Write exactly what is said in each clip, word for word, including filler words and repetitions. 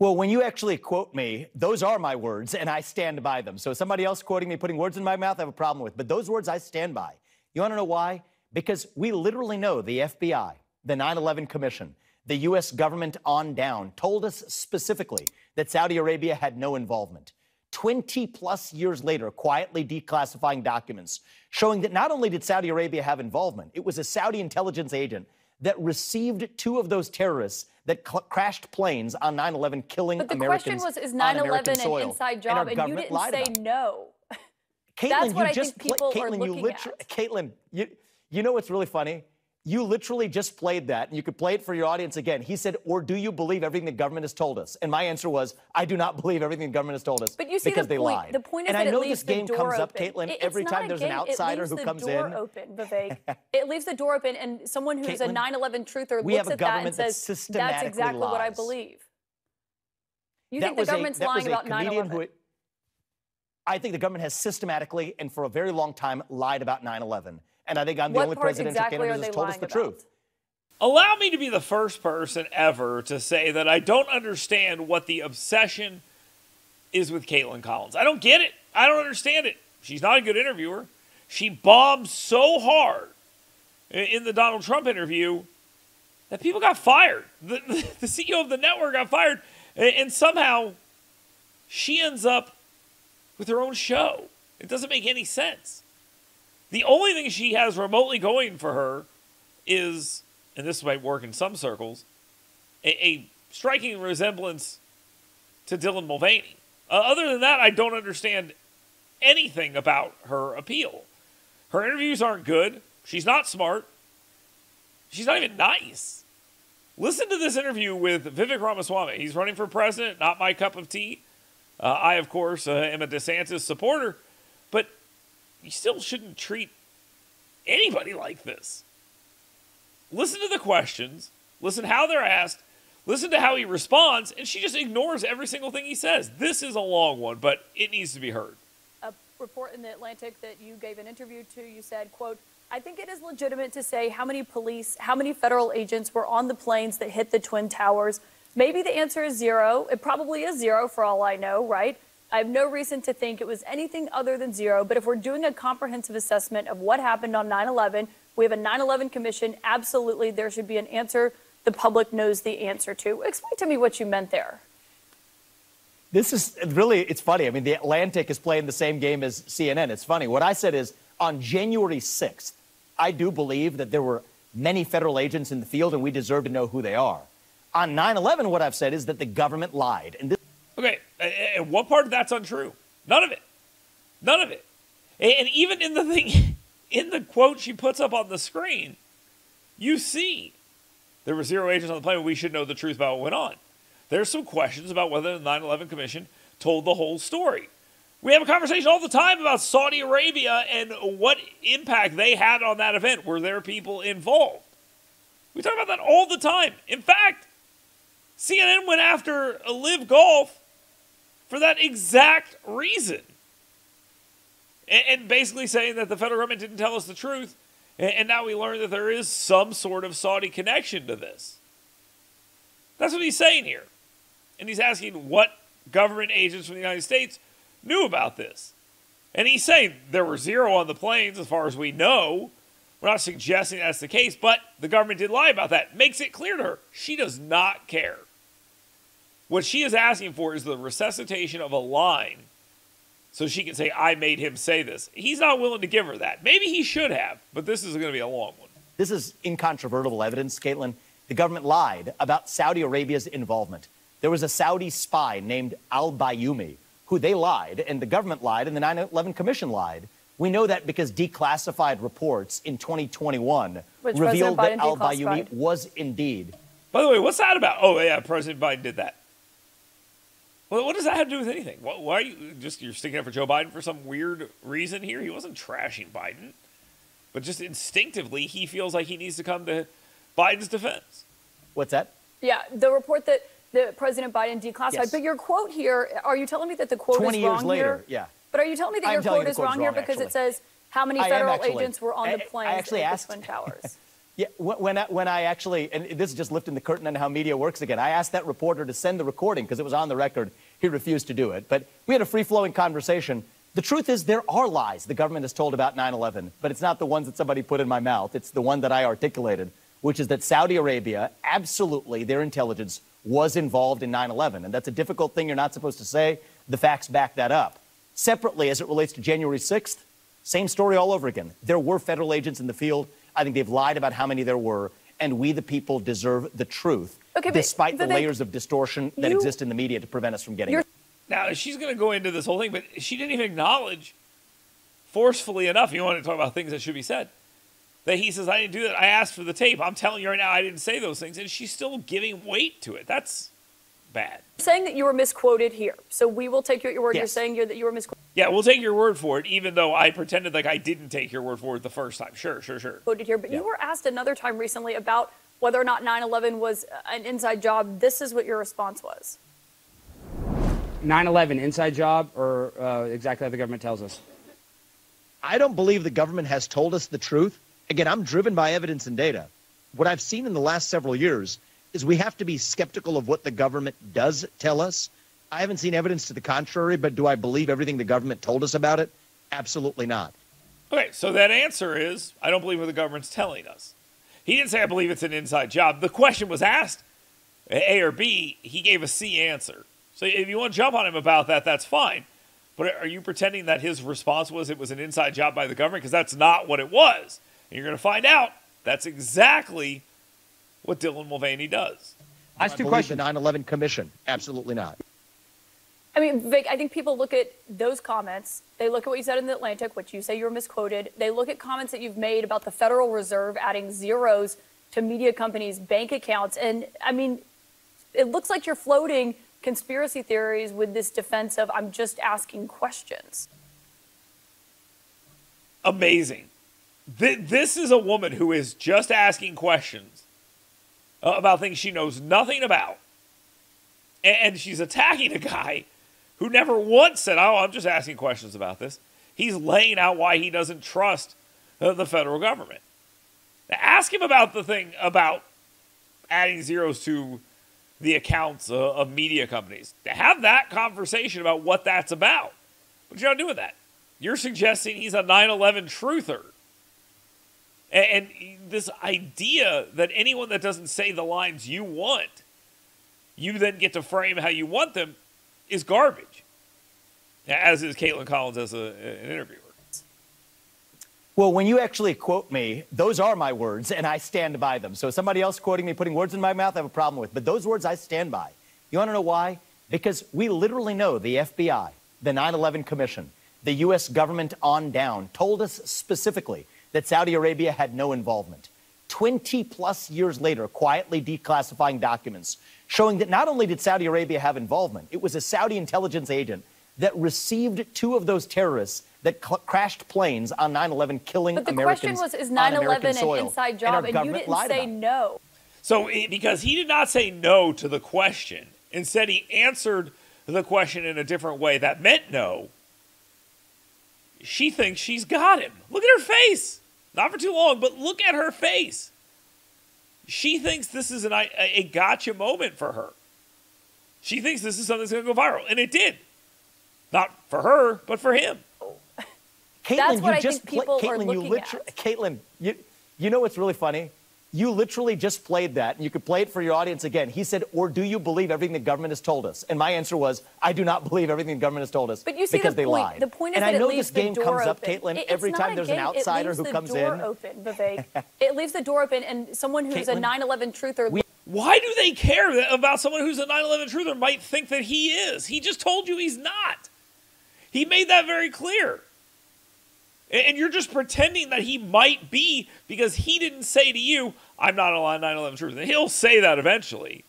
Well, when you actually quote me, those are my words, and I stand by them. So somebody else quoting me, putting words in my mouth, I have a problem with. But those words I stand by. You want to know why? Because we literally know the F B I, the nine eleven Commission, the U S government on down told us specifically that Saudi Arabia had no involvement. twenty-plus years later, quietly declassifying documents, showing that not only did Saudi Arabia have involvement, it was a Saudi intelligence agent that received two of those terrorists that crashed planes on nine eleven, killing Americans on American soil. But the question was, is nine eleven an inside job? And, and you didn't say no. Caitlin, That's what you I just think people Caitlin, are looking you at. Caitlin, you, you know what's really funny? You literally just played that, and you could play it for your audience again. He said, or do you believe everything the government has told us? And my answer was, I do not believe everything the government has told us, but you see because the they point. lied. The point is and that I know it leaves this game the door comes open. up, Caitlin, it, every time there's game. an outsider who comes in. It leaves the door open, Vivek. It leaves the door open, and someone who's Caitlin, a nine eleven truther looks at that and says, that that's exactly lies. what I believe. You that think the government's a, lying about nine eleven? I think the government has systematically and for a very long time lied about nine eleven. And I think I'm the what only presidential exactly candidate who's told us the about? truth. Allow me to be the first person ever to say that I don't understand what the obsession is with Kaitlan Collins. I don't get it. I don't understand it. She's not a good interviewer. She bombed so hard in the Donald Trump interview that people got fired. The, the C E O of the network got fired. And somehow she ends up with her own show. It doesn't make any sense. The only thing she has remotely going for her is, and this might work in some circles, a, a striking resemblance to Dylan Mulvaney. Uh, other than that, I don't understand anything about her appeal. Her interviews aren't good. She's not smart. She's not even nice. Listen to this interview with Vivek Ramaswamy. He's running for president, not my cup of tea. Uh, I, of course, uh, am a DeSantis supporter, but you still shouldn't treat anybody like this. Listen to the questions. Listen how they're asked. Listen to how he responds. And she just ignores every single thing he says. This is a long one, but it needs to be heard. A report in The Atlantic that you gave an interview to, you said, quote, I think it is legitimate to say how many police, how many federal agents were on the planes that hit the Twin Towers. Maybe the answer is zero. It probably is zero for all I know, right? I have no reason to think it was anything other than zero, but if we're doing a comprehensive assessment of what happened on nine eleven, we have a nine eleven commission, absolutely there should be an answer the public knows the answer to. Explain to me what you meant there. This is really, it's funny. I mean, The Atlantic is playing the same game as C N N. It's funny. What I said is on January sixth, I do believe that there were many federal agents in the field and we deserve to know who they are. On nine eleven, what I've said is that the government lied. And this Okay, and what part of that's untrue? None of it. None of it. And even in the thing, in the quote she puts up on the screen, you see there were zero agents on the plane. We should know the truth about what went on. There's some questions about whether the nine eleven Commission told the whole story. We have a conversation all the time about Saudi Arabia and what impact they had on that event. Were there people involved? We talk about that all the time. In fact, C N N went after Live Golf for that exact reason. And, and basically saying that the federal government didn't tell us the truth, and, and now we learn that there is some sort of Saudi connection to this. That's what he's saying here. And he's asking what government agents from the United States knew about this. And he's saying there were zero on the planes as far as we know. We're not suggesting that's the case, but the government did lie about that. Makes it clear to her. She does not care. What she is asking for is the resuscitation of a line so she can say, I made him say this. He's not willing to give her that. Maybe he should have, but this is going to be a long one. This is incontrovertible evidence, Caitlin. The government lied about Saudi Arabia's involvement. There was a Saudi spy named Al-Bayoumi, who they lied, and the government lied, and the nine eleven Commission lied. We know that because declassified reports in twenty twenty-one Which revealed that Al-Bayoumi was indeed. By the way, what's that about? Oh, yeah, President Biden did that. Well, what does that have to do with anything? Why are you just you're sticking up for Joe Biden for some weird reason here? He wasn't trashing Biden, but just instinctively he feels like he needs to come to Biden's defense. What's that? Yeah, the report that the President Biden declassified. Yes. But your quote here, are you telling me that the quote is wrong here? twenty years later, yeah. But are you telling me that your quote is wrong here because it says how many federal agents were on the plane at the Twin Towers? Yeah, when I, when I actually, and this is just lifting the curtain on how media works again, I asked that reporter to send the recording because it was on the record. He refused to do it. But we had a free-flowing conversation. The truth is there are lies the government has told about nine eleven, but it's not the ones that somebody put in my mouth. It's the one that I articulated, which is that Saudi Arabia, absolutely, their intelligence was involved in nine eleven. And that's a difficult thing you're not supposed to say. The facts back that up. Separately, as it relates to January sixth, same story all over again. There were federal agents in the field. I think they've lied about how many there were, and we, the people, deserve the truth, okay, despite but, but the they, layers of distortion that you, exist in the media to prevent us from getting it. Now, she's going to go into this whole thing, but she didn't even acknowledge, forcefully enough, you want to talk about things that should be said, that he says, I didn't do that. I asked for the tape. I'm telling you right now, I didn't say those things. And she's still giving weight to it. That's bad. You're saying that you were misquoted here. So we will take you at your word. Yes. You're saying here that you were misquoted. Yeah, we'll take your word for it, even though I pretended like I didn't take your word for it the first time. Sure, sure, sure. Quoted here, but yeah. You were asked another time recently about whether or not nine eleven was an inside job. This is what your response was. nine eleven, inside job, or uh, exactly how the government tells us? I don't believe the government has told us the truth. Again, I'm driven by evidence and data. What I've seen in the last several years is we have to be skeptical of what the government does tell us. I haven't seen evidence to the contrary, but do I believe everything the government told us about it? Absolutely not. Okay, so that answer is, I don't believe what the government's telling us. He didn't say, I believe it's an inside job. The question was asked, A or B, he gave a C answer. So if you want to jump on him about that, that's fine. But are you pretending that his response was it was an inside job by the government? Because that's not what it was. And you're going to find out that's exactly what Dylan Mulvaney does. Last two questions. The nine eleven Commission. Absolutely not. I mean, Vic, I think people look at those comments. They look at what you said in The Atlantic, which you say you were misquoted. They look at comments that you've made about the Federal Reserve adding zeros to media companies' bank accounts. And, I mean, it looks like you're floating conspiracy theories with this defense of, I'm just asking questions. Amazing. Th- this is a woman who is just asking questions uh, about things she knows nothing about. And, and she's attacking a guy who never once said, oh, I'm just asking questions about this. He's laying out why he doesn't trust uh, the federal government. Now, ask him about the thing about adding zeros to the accounts uh, of media companies. To have that conversation about what that's about. What you're not doing that. You're suggesting he's a nine eleven truther. And, and this idea that anyone that doesn't say the lines you want, you then get to frame how you want them, is garbage, as is Kaitlan Collins as a, an interviewer. Well, when you actually quote me, those are my words, and I stand by them. So somebody else quoting me, putting words in my mouth, I have a problem with. But those words I stand by. You want to know why? Because we literally know the F B I, the nine eleven Commission, the U S government on down, told us specifically that Saudi Arabia had no involvement. twenty-plus years later, quietly declassifying documents, showing that not only did Saudi Arabia have involvement, it was a Saudi intelligence agent that received two of those terrorists that cl- crashed planes on nine eleven, killing Americans. But the Americans question was, is nine eleven an inside job? And, and you didn't say no. So it, because he did not say no to the question. Instead, he answered the question in a different way that meant no. She thinks she's got him. Look at her face. Not for too long, but look at her face. She thinks this is an, a, a gotcha moment for her. She thinks this is something that's going to go viral. And it did. Not for her, but for him. Caitlin, that's what you I just think people pla- Caitlin, are looking you liter- at. Caitlin, you, you know what's really funny? You literally just played that, and you could play it for your audience again. He said, or do you believe everything the government has told us? And my answer was, I do not believe everything the government has told us, but you see because the they point, lied. The point is and that I know it leaves this game the door comes open. Up, Caitlin, it, every time there's game. An outsider who comes in. It leaves the door open, Vivek. It leaves the door open, and someone who's Caitlin, a nine eleven truther. We- Why do they care that, about someone who's a nine eleven truther might think that he is? He just told you he's not. He made that very clear. And you're just pretending that he might be because he didn't say to you, I'm not a nine eleven truther. He'll say that eventually.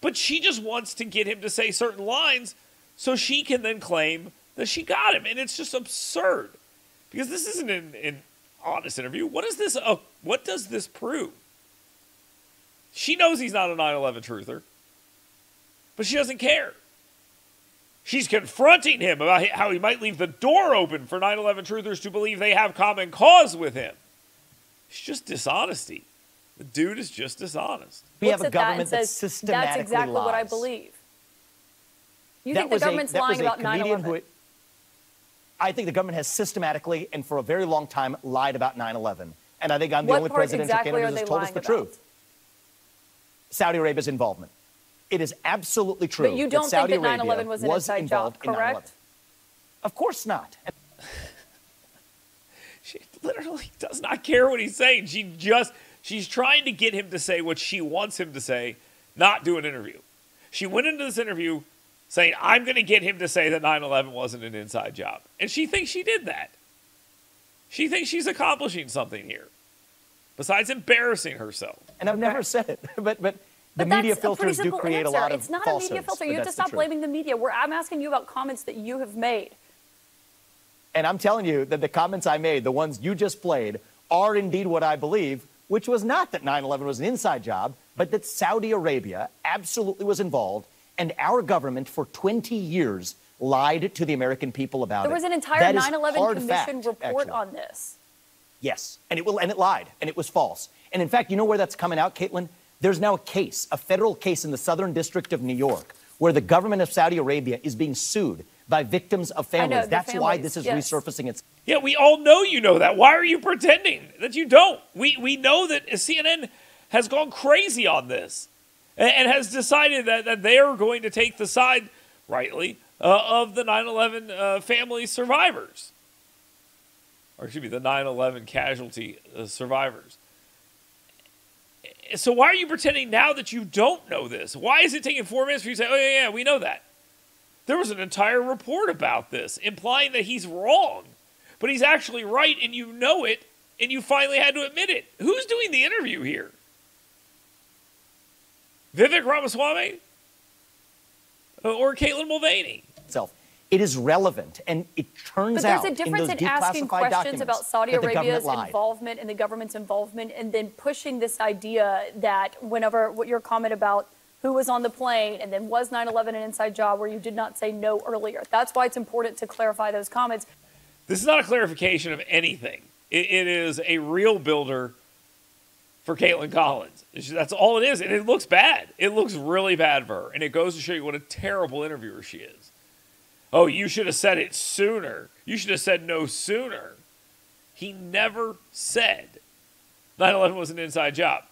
But she just wants to get him to say certain lines so she can then claim that she got him. And it's just absurd because this isn't an, an honest interview. What is this? Uh, what does this prove? She knows he's not a nine eleven truther, but she doesn't care. She's confronting him about how he might leave the door open for nine eleven truthers to believe they have common cause with him. It's just dishonesty. The dude is just dishonest. We have a government that systematically lies. That's exactly what I believe. You think the government's lying about nine eleven? I think the government has systematically and for a very long time lied about nine eleven. And I think I'm the only presidential candidate who's told us the truth. Saudi Arabia's involvement. It is absolutely true. But you don't think that nine eleven was an inside job, correct? Of course not. She literally does not care what he's saying. She just, she's trying to get him to say what she wants him to say, not do an interview. She went into this interview saying, I'm going to get him to say that nine eleven wasn't an inside job. And she thinks she did that. She thinks she's accomplishing something here, besides embarrassing herself. And I've okay. never said it, but but the but media filters do create answer. a lot of It's not falsehoods, a media filter. You have to stop blaming the media. We're, I'm asking you about comments that you have made. And I'm telling you that the comments I made, the ones you just played, are indeed what I believe, which was not that nine eleven was an inside job, but that Saudi Arabia absolutely was involved, and our government for twenty years lied to the American people about it. There was an entire nine eleven Commission report on this. Yes, and it will, and it lied, and it was false. And in fact, you know where that's coming out, Caitlin? There's now a case, a federal case in the Southern District of New York, where the government of Saudi Arabia is being sued by victims of families. I know, that's families, why this is yes. resurfacing. It's yeah, we all know you know that. Why are you pretending that you don't? We we know that C N N has gone crazy on this and, and has decided that, that they are going to take the side, rightly, uh, of the nine eleven uh, family survivors. Or excuse me, the nine eleven casualty uh, survivors. So why are you pretending now that you don't know this? Why is it taking four minutes for you to say, oh, yeah, yeah, we know that? There was an entire report about this, implying that he's wrong, but he's actually right, and you know it, and you finally had to admit it. Who's doing the interview here? Vivek Ramaswamy? Or Kaitlan Mulvaney? Itself. It is relevant, and it turns out in those declassified documents that the government lied. But there's a difference in asking questions about Saudi Arabia's involvement and the government's involvement, and then pushing this idea that whenever what your comment about who was on the plane, and then was nine eleven an inside job, where you did not say no earlier. That's why it's important to clarify those comments. This is not a clarification of anything. It, it is a real builder for Kaitlan Collins. It's, that's all it is, and it looks bad. It looks really bad for her, and it goes to show you what a terrible interviewer she is. Oh, you should have said it sooner. You should have said no sooner. He never said nine eleven was an inside job.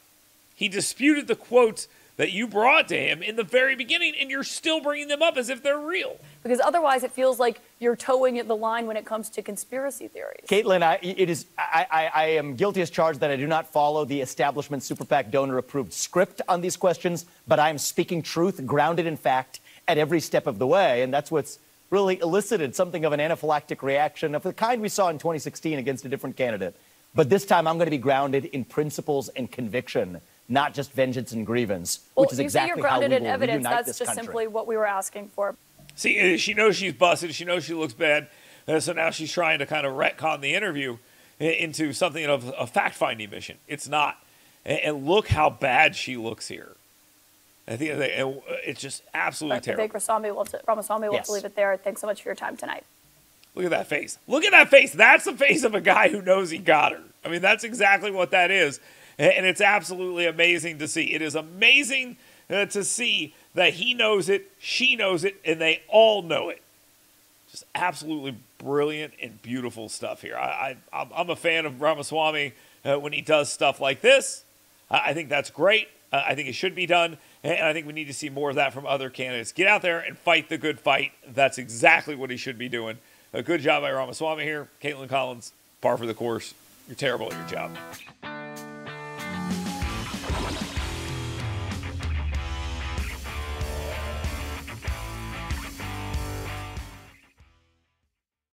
He disputed the quotes that you brought to him in the very beginning, and you're still bringing them up as if they're real. Because otherwise it feels like you're towing the line when it comes to conspiracy theories. Caitlin, I, it is, I, I, I am guilty as charged that I do not follow the establishment super PAC donor-approved script on these questions, but I am speaking truth, grounded in fact, at every step of the way, and that's what's really elicited something of an anaphylactic reaction of the kind we saw in twenty sixteen against a different candidate. But this time I'm going to be grounded in principles and conviction, not just vengeance and grievance, well, which is exactly how we will reunite this country. Well, you say you're grounded in evidence. That's just simply what we were asking for. See, she knows she's busted. She knows she looks bad. Uh, so now she's trying to kind of retcon the interview into something of a fact-finding mission. It's not. And, and look how bad she looks here. I think it's just absolutely terrible. Vivek Ramaswamy will, Ramaswamy will yes. leave it there. Thanks so much for your time tonight. Look at that face. Look at that face. That's the face of a guy who knows he got her. I mean, that's exactly what that is. And it's absolutely amazing to see. It is amazing uh, to see that he knows it, she knows it, and they all know it. Just absolutely brilliant and beautiful stuff here. I, I, I'm a fan of Ramaswamy uh, when he does stuff like this. I, I think that's great. Uh, I think it should be done. And I think we need to see more of that from other candidates. Get out there and fight the good fight. That's exactly what he should be doing. A good job by Ramaswamy here. Kaitlan Collins, par for the course. You're terrible at your job.